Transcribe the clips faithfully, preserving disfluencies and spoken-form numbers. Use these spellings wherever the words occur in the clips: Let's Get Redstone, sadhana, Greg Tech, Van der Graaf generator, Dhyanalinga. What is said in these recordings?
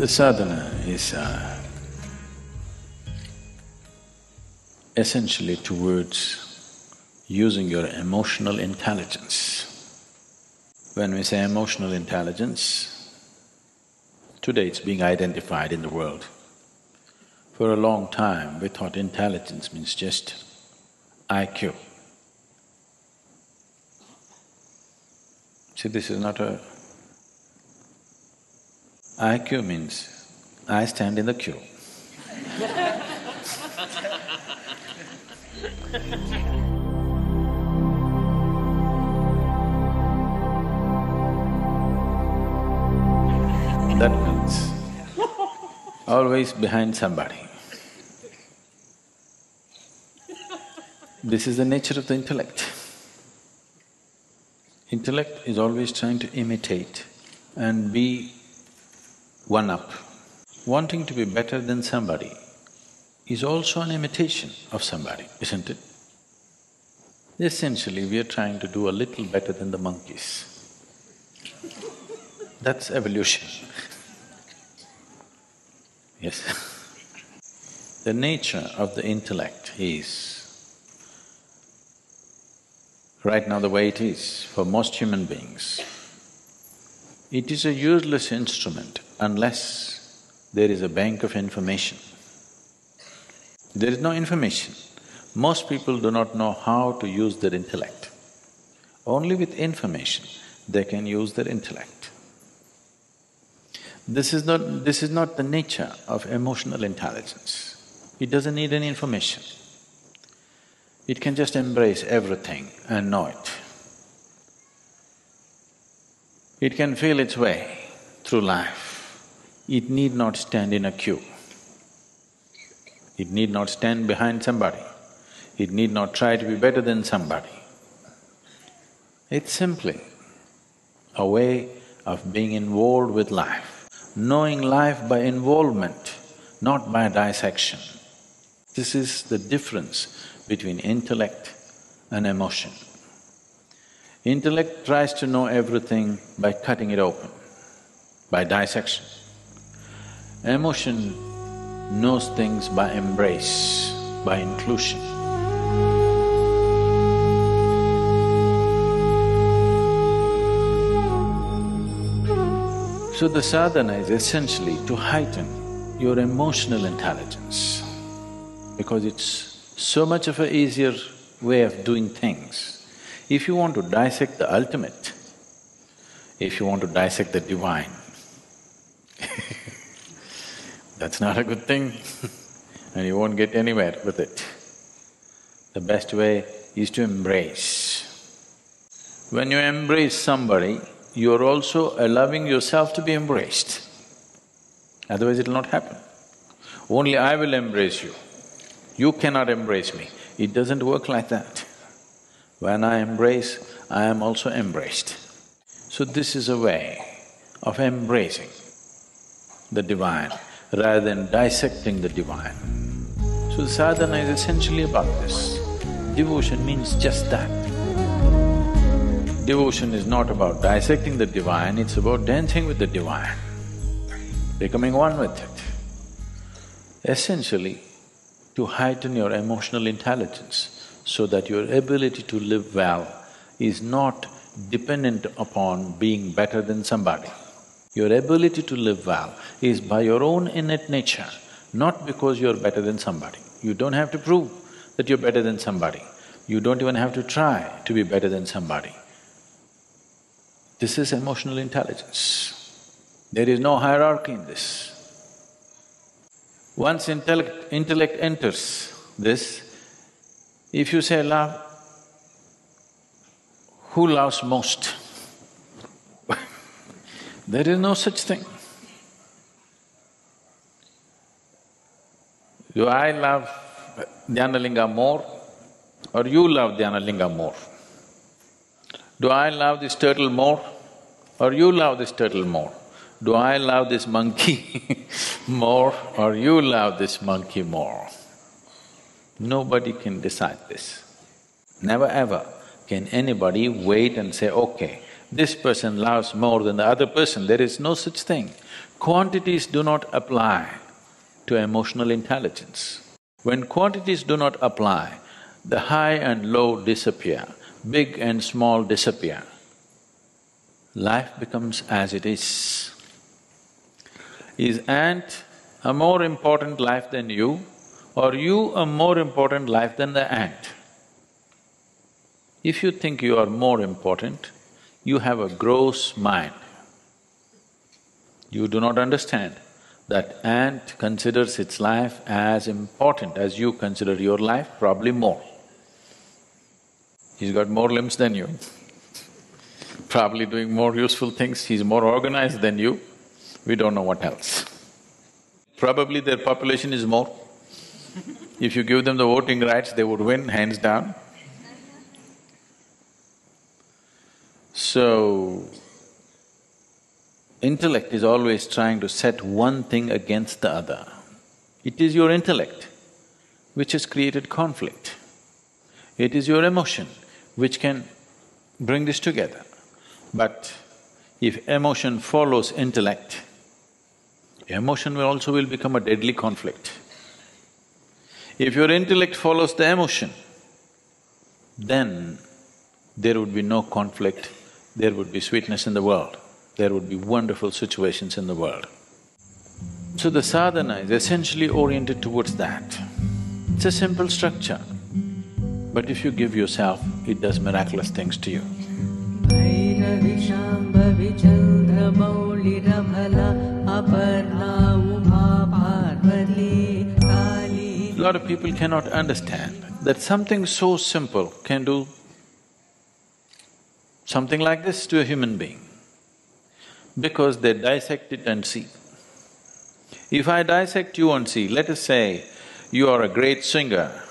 The sadhana is uh, essentially towards using your emotional intelligence. When we say emotional intelligence, today it's being identified in the world. For a long time, we thought intelligence means just I Q. See, this is not a… I Q means, I stand in the queue. That means, always behind somebody. This is the nature of the intellect. Intellect is always trying to imitate and be one-up. Wanting to be better than somebody is also an imitation of somebody, isn't it? Essentially, we are trying to do a little better than the monkeys. That's evolution. Yes. The nature of the intellect is… right now the way it is for most human beings, it is a useless instrument unless there is a bank of information. There is no information. Most people do not know how to use their intellect. Only with information they can use their intellect. This is not… this is not the nature of emotional intelligence. It doesn't need any information. It can just embrace everything and know it. It can feel its way through life. It need not stand in a queue. It need not stand behind somebody. It need not try to be better than somebody. It's simply a way of being involved with life, knowing life by involvement, not by dissection. This is the difference between intellect and emotion. Intellect tries to know everything by cutting it open, by dissection. Emotion knows things by embrace, by inclusion. So the sadhana is essentially to heighten your emotional intelligence, because it's so much of an easier way of doing things. If you want to dissect the ultimate, if you want to dissect the divine, that's not a good thing and you won't get anywhere with it. The best way is to embrace. When you embrace somebody, you're also allowing yourself to be embraced, otherwise it'll not happen. Only I will embrace you. You cannot embrace me. It doesn't work like that. When I embrace, I am also embraced. So this is a way of embracing the divine rather than dissecting the divine. So sadhana is essentially about this. Devotion means just that. Devotion is not about dissecting the divine, it's about dancing with the divine, becoming one with it. Essentially, to heighten your emotional intelligence so that your ability to live well is not dependent upon being better than somebody. Your ability to live well is by your own innate nature, not because you're better than somebody. You don't have to prove that you're better than somebody. You don't even have to try to be better than somebody. This is emotional intelligence. There is no hierarchy in this. Once intellect… intellect enters this, if you say love, who loves most? There is no such thing. Do I love Dhyanalinga more or you love Dhyanalinga more? Do I love this turtle more or you love this turtle more? Do I love this monkey more or you love this monkey more? Nobody can decide this. Never ever can anybody wait and say, okay, this person loves more than the other person. There is no such thing. quantities do not apply to emotional intelligence. When quantities do not apply, the high and low disappear, big and small disappear. Life becomes as it is. Is ant a more important life than you, or you a more important life than the ant? If you think you are more important, you have a gross mind. You do not understand that ant considers its life as important as you consider your life, probably more. He's got more limbs than you, probably doing more useful things, he's more organized than you, we don't know what else. Probably their population is more. If you give them the voting rights, they would win, hands down. So, intellect is always trying to set one thing against the other. It is your intellect which has created conflict. It is your emotion which can bring this together. But if emotion follows intellect, emotion will also will become a deadly conflict. If your intellect follows the emotion, then there would be no conflict, there would be sweetness in the world. There would be wonderful situations in the world. So the sadhana is essentially oriented towards that. It's a simple structure, but if you give yourself, it does miraculous things to you. A lot of people cannot understand that something so simple can do something like this to a human being, because they dissect it and see. If I dissect you and see, let us say you are a great singer.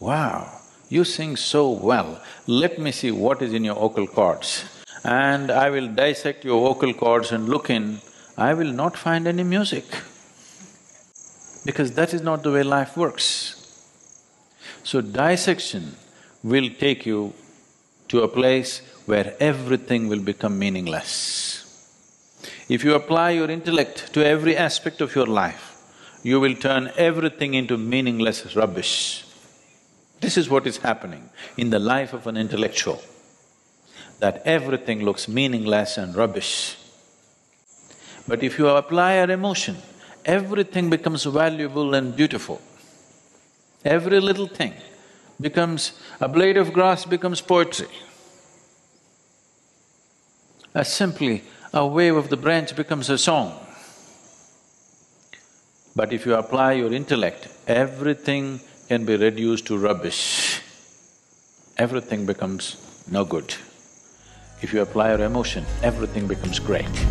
Wow, you sing so well, let me see what is in your vocal cords. And I will dissect your vocal cords and look in, I will not find any music. Because that is not the way life works. So dissection will take you to a place where everything will become meaningless. If you apply your intellect to every aspect of your life, you will turn everything into meaningless rubbish. This is what is happening in the life of an intellectual, that everything looks meaningless and rubbish. But if you apply an emotion, everything becomes valuable and beautiful. Every little thing becomes… a blade of grass becomes poetry. As simply a wave of the branch becomes a song. But if you apply your intellect, everything can be reduced to rubbish. Everything becomes no good. If you apply your emotion, everything becomes great.